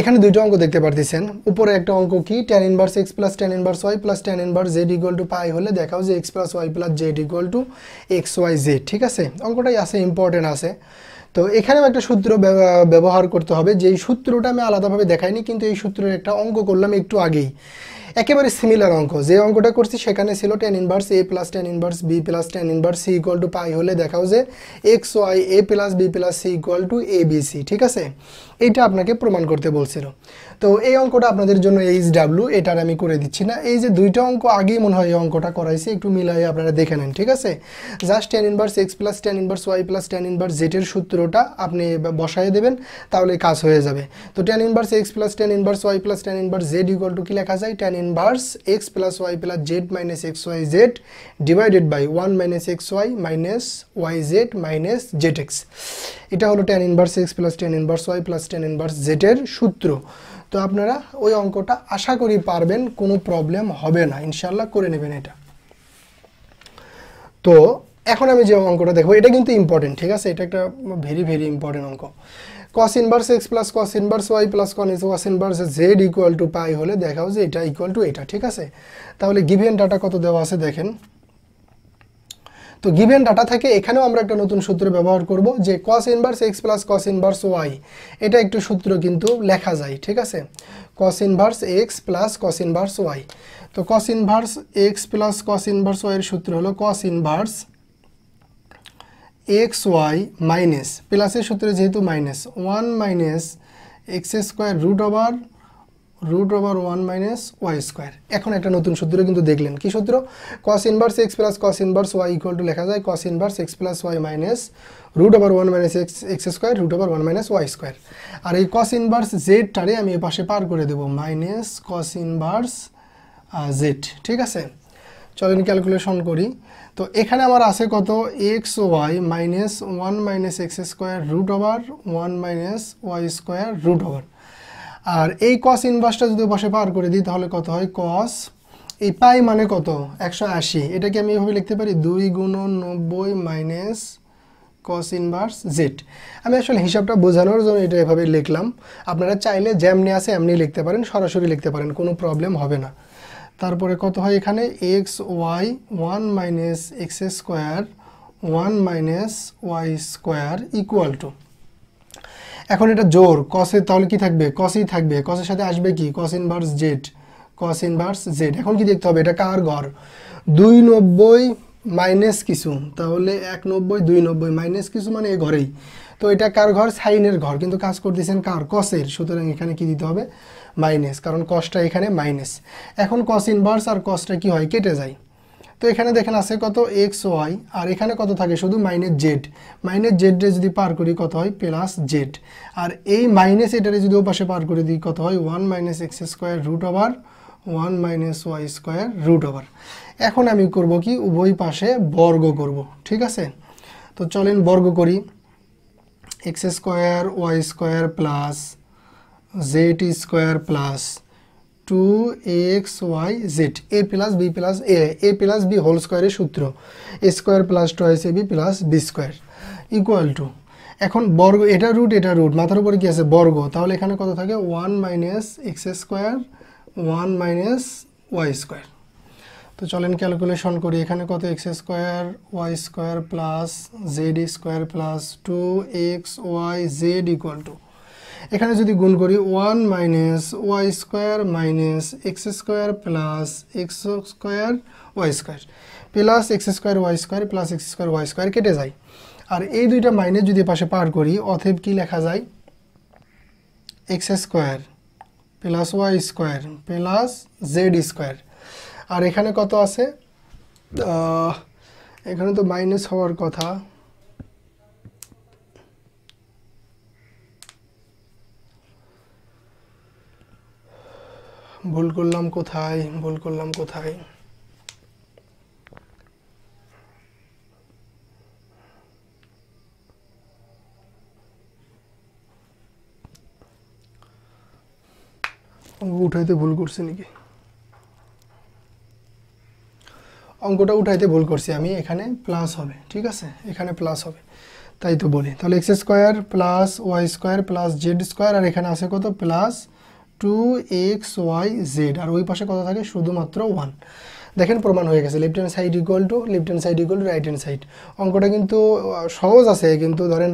এখানে দুটো অঙ্ক দেখতে পারতেছেন উপরে একটা অঙ্ক কি tan inverse x + tan inverse y + tan inverse z = pi হলে দেখাও যে x + y + z = xyz ঠিক আছে অঙ্কটাই আছে ইম্পর্টেন্ট আছে তো এখানেও একটা সূত্র ব্যবহার করতে হবে যেই সূত্রটা আমি আলাদাভাবে দেখাইনি কিন্তু এই সূত্রের একটা অঙ্ক করলাম একটু আগেই একেবারে সিমিলার অঙ্ক যে অঙ্কটা করছি সেখানে ছিল tan inverse a + tan inverse b + tan inverse c = pi হলে দেখাও যে xy a + b + c = abc ঠিক আছে এটা আপনাকে প্রমাণ করতে বলছিল তো এই অঙ্কটা আপনাদের জন্য hw এটা আমি করে দিচ্ছি না এই যে দুইটা অঙ্ক আগে মনে হয় অঙ্কটা করাইছি একটু মিলায়ে আপনারা দেখে নেন ঠিক আছে just tan inverse x + tan inverse y + tan inverse z এর সূত্রটা আপনি বসায় দিবেন তাহলে কাজ হয়ে যাবে তো tan inverse x + tan inverse y + tan inverse z = কি লেখা যায় tan inverse x plus y plus z minus xyz divided by 1 minus xy minus yz minus zx এটা হলো tan inverse x plus tan inverse y plus tan inverse z এর সূত্র তো আপনারা ওই অঙ্কটা আশা করি পারবেন কোনো প্রবলেম হবে না ইনশাআল্লাহ করে নেবেন এটা তো এখন আমি যে অঙ্কটা দেখব এটা কিন্তু ইম্পর্টেন্ট ঠিক আছে এটা একটা ভেরি ভেরি ইম্পর্টেন্ট অঙ্ক cos inverse x plus cos inverse y plus cos inverse z = pi হলে দেখাও যে এটা equal to এটা ঠিক আছে তাহলে গিভেন ডাটা কত দেওয়া আছে দেখেন তো গিভেন ডাটা থেকে এখানেও আমরা একটা নতুন সূত্র ব্যবহার করব যে cos inverse x plus cos inverse y এটা একটু সূত্র কিন্তু লেখা যায় ঠিক আছে cos inverse x plus cos inverse y তো cos inverse x plus cos inverse y এর সূত্র হলো cos inverse xy minus plus এর সূত্রে যেহেতু minus 1 minus x square root over 1 minus y square এখন একটা নতুন সূত্র কিন্তু দেখলেন কি সূত্র cos inverse x plus cos inverse y equal to লেখা যায় cos inverse x plus y minus root over 1 minus x square root over 1 minus y square আর এই cos inverse z টারে আমি এই পাশে পার করে দেব minus cos inverse z ঠিক আছে চলেন ক্যালকুলেশন করি তো এখানে আমার আছে কত xy - 1 - x² √ 1 - y² √ আর এই cos ইনভার্সটা যদি বসে পার করে দিই তাহলে কত হয় cos এই পাই মানে কত 180 এটাকে আমি এভাবে লিখতে পারি 2 * 90 - cos ইনভার্স z আমি আসলে হিসাবটা বোঝানোর জন্য এটা এভাবে লিখলাম আপনারা চাইলে যেমনি আছে এমনি লিখতে পারেন সরাসরি লিখতে পারেন কোনো প্রবলেম হবে না তারপরে কত হয় এখানে xy 1 - x² 1 - y² equal to এখন এটা জোর cos এ তাহলে কি থাকবে cosই থাকবে cos এর সাথে আসবে কি cos inverse z এখন কি দেখতে হবে এটা কার ঘর 290 মাইনাস কিছু তাহলে 190 290 মাইনাস কিছু মানে এই ঘরেই তো এটা কার ঘর সাইনের ঘর কিন্তু কাজ করতেছেন কার cos এর সুতরাং এখানে কি দিতে হবে মাইনাস কারণ cosটা এখানে মাইনাস এখন cos ইনভার্স আর cosটা কি হয় কেটে যায় তো এখানে দেখেন আছে কত xy আর এখানে কত থাকে শুধু - z এর যদি পার করি কত হয় প্লাস z আর এই মাইনাস এটারে যদি ওপাশে পার করে দিই কত হয় 1 - x² √ 1 - y² √ এখন আমি করব কি উভয় পাশে বর্গ করব ঠিক আছে তো চলেন বর্গ করি x² y² + z² plus 2xyz a plus b whole square সূত্র a square plus 2ab plus b square equal to এখন বর্গ এটা রুট মাথার উপরে কি আছে বর্গ তাহলে এখানে কত থাকে 1 - x² 1 - y² তো চলেন ক্যালকুলেশন করি এখানে কত x² y² plus z² plus 2xyz equal to এখানে যদি গুণ করি 1 - y² - x² + x² y² + x² y² কেটে যায় আর এই দুইটা মাইনাস যদি পাশে পার করি অতএব কি লেখা যায় x² + y² + z² আর এখানে কত আছে এখানে তো মাইনাস হওয়ার কথা ভুল করলাম কোথায় অঙ্কটা উঠাইতে ভুল করছি আমি এখানে প্লাস হবে ঠিক আছে এখানে প্লাস হবে তাই তো বলি তাহলে x square plus y square plus z square আর এখানে আছে কত প্লাস 2xyz আর ওই পাশে কত থাকে শুধুমাত্র 1 দেখেন প্রমাণ হয়ে গেছে left hand side equal to right hand side অঙ্কটা কিন্তু সহজ আছে কিন্তু ধরেন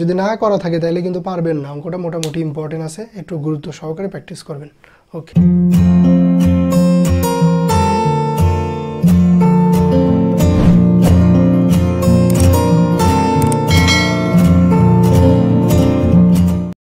যদি না করা থাকে তাহলে কিন্তু পারবেন না অঙ্কটা মোটামুটি ইম্পর্টেন্ট আছে একটু গুরুত্ব সহকারে প্র্যাকটিস করবেন ওকে